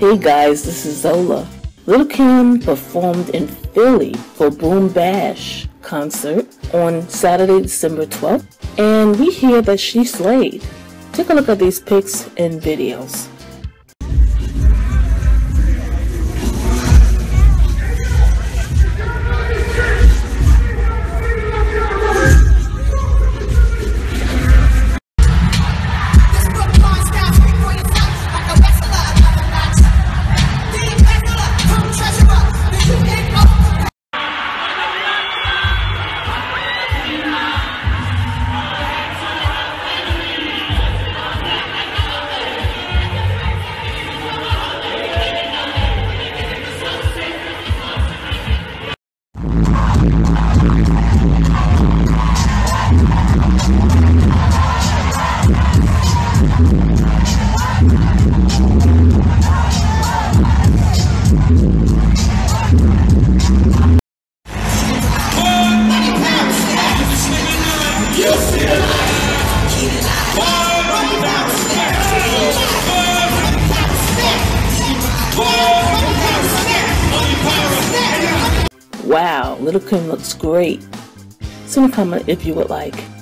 Hey guys, this is Zola. Lil' Kim performed in Philly for Boom Bash concert on Saturday, December 12th, and we hear that she slayed. Take a look at these pics and videos. Wow, Lil' Kim looks great. Send a comment if you would like.